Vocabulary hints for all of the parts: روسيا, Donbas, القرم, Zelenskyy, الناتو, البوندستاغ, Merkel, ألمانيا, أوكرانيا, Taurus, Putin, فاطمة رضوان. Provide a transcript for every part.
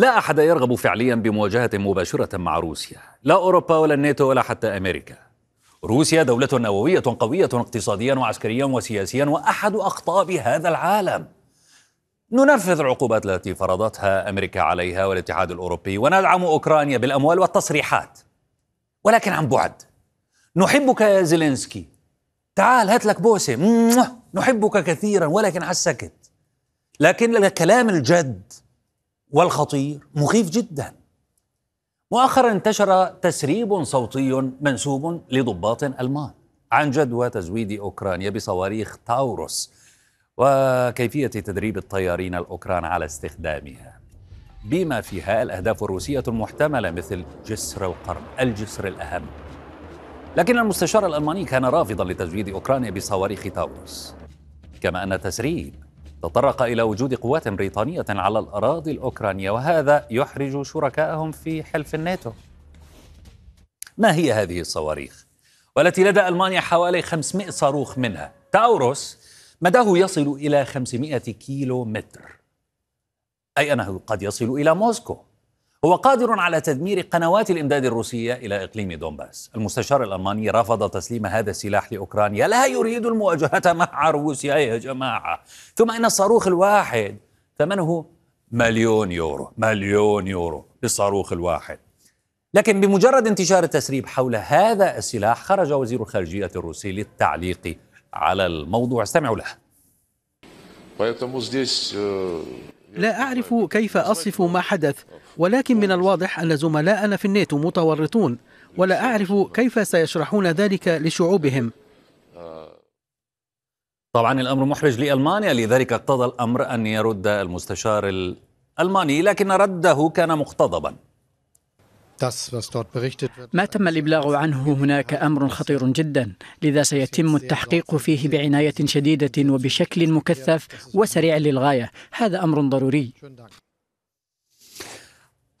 لا أحد يرغب فعليا بمواجهة مباشرة مع روسيا، لا أوروبا ولا الناتو ولا حتى أمريكا. روسيا دولة نووية قوية اقتصاديا وعسكريا وسياسيا وأحد أقطاب هذا العالم. ننفذ العقوبات التي فرضتها أمريكا عليها والاتحاد الأوروبي، وندعم أوكرانيا بالأموال والتصريحات، ولكن عن بعد. نحبك يا زيلينسكي، تعال هات لك بوسة، نحبك كثيرا، ولكن على السكت. لكن الكلام الجد والخطير مخيف جدا. مؤخرا انتشر تسريب صوتي منسوب لضباط ألمان عن جدوى تزويد أوكرانيا بصواريخ تاوروس وكيفية تدريب الطيارين الأوكران على استخدامها، بما فيها الأهداف الروسية المحتملة مثل جسر القرم، الجسر الأهم. لكن المستشار الألماني كان رافضا لتزويد أوكرانيا بصواريخ تاوروس، كما أن التسريب تطرق إلى وجود قوات بريطانية على الأراضي الأوكرانية، وهذا يحرج شركائهم في حلف الناتو. ما هي هذه الصواريخ؟ والتي لدى ألمانيا حوالي 500 صاروخ، منها تاوروس مداه يصل إلى 500 كيلو متر، أي أنه قد يصل إلى موسكو. هو قادر على تدمير قنوات الإمداد الروسية إلى إقليم دونباس. المستشار الألماني رفض تسليم هذا السلاح لأوكرانيا، لا يريد المواجهة مع روسيا يا جماعة. ثم إن الصاروخ الواحد ثمنه مليون يورو للصاروخ الواحد. لكن بمجرد انتشار التسريب حول هذا السلاح خرج وزير الخارجية الروسي للتعليق على الموضوع، استمعوا له. لا أعرف كيف أصف ما حدث، ولكن من الواضح أن زملائنا في الناتو متورطون، ولا أعرف كيف سيشرحون ذلك لشعوبهم. طبعا الأمر محرج لألمانيا، لذلك اقتضى الأمر أن يرد المستشار الألماني، لكن رده كان مقتضبا. ما تم الإبلاغ عنه هناك أمر خطير جدا، لذا سيتم التحقيق فيه بعناية شديدة وبشكل مكثف وسريع للغاية. هذا أمر ضروري.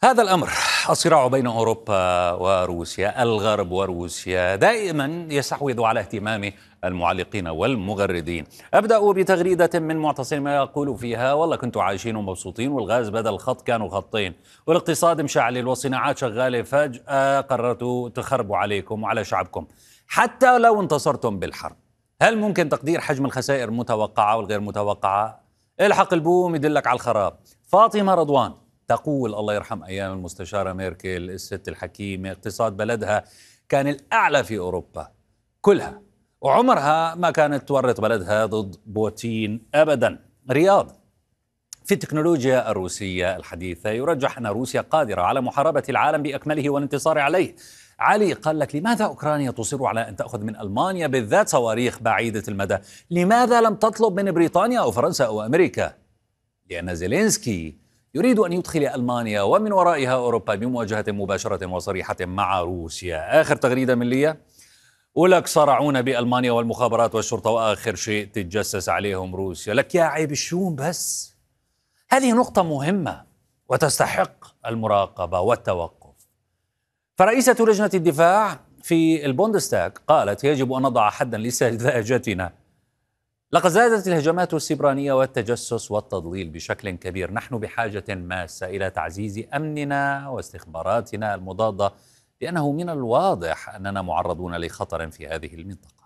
هذا الأمر، الصراع بين أوروبا وروسيا، الغرب وروسيا، دائما يستحوذ على اهتمام المعلقين والمغردين. أبدأ بتغريدة من معتصم يقول فيها: والله كنتوا عايشين ومبسوطين، والغاز بدل خط كانوا خطين، والاقتصاد مشعلل، والصناعات شغالة، فجأة قررتوا تخربوا عليكم وعلى شعبكم حتى لو انتصرتم بالحرب. هل ممكن تقدير حجم الخسائر المتوقعة والغير متوقعة؟ الحق البوم يدلك على الخراب. فاطمة رضوان تقول: الله يرحم أيام المستشارة ميركل، الست الحكيمة، اقتصاد بلدها كان الأعلى في أوروبا كلها، وعمرها ما كانت تورط بلدها ضد بوتين أبدا. رياض: في التكنولوجيا الروسية الحديثة يرجح أن روسيا قادرة على محاربة العالم بأكمله والانتصار عليه. علي قال لك: لماذا أوكرانيا تصر على أن تأخذ من ألمانيا بالذات صواريخ بعيدة المدى؟ لماذا لم تطلب من بريطانيا أو فرنسا أو أمريكا؟ لأن زيلينسكي يريد أن يدخل ألمانيا ومن ورائها أوروبا بمواجهة مباشرة وصريحة مع روسيا. آخر تغريدة من ليا: ولك صرعونا بألمانيا والمخابرات والشرطة، وآخر شيء تتجسس عليهم روسيا. لك يا عيب الشوم بس. هذه نقطة مهمة وتستحق المراقبة والتوقف. فرئيسة لجنة الدفاع في البوندستاغ قالت: يجب أن نضع حدا لسذاجتنا، لقد زادت الهجمات السبرانية والتجسس والتضليل بشكل كبير، نحن بحاجة ماسة إلى تعزيز أمننا واستخباراتنا المضادة، لأنه من الواضح أننا معرضون لخطر في هذه المنطقة.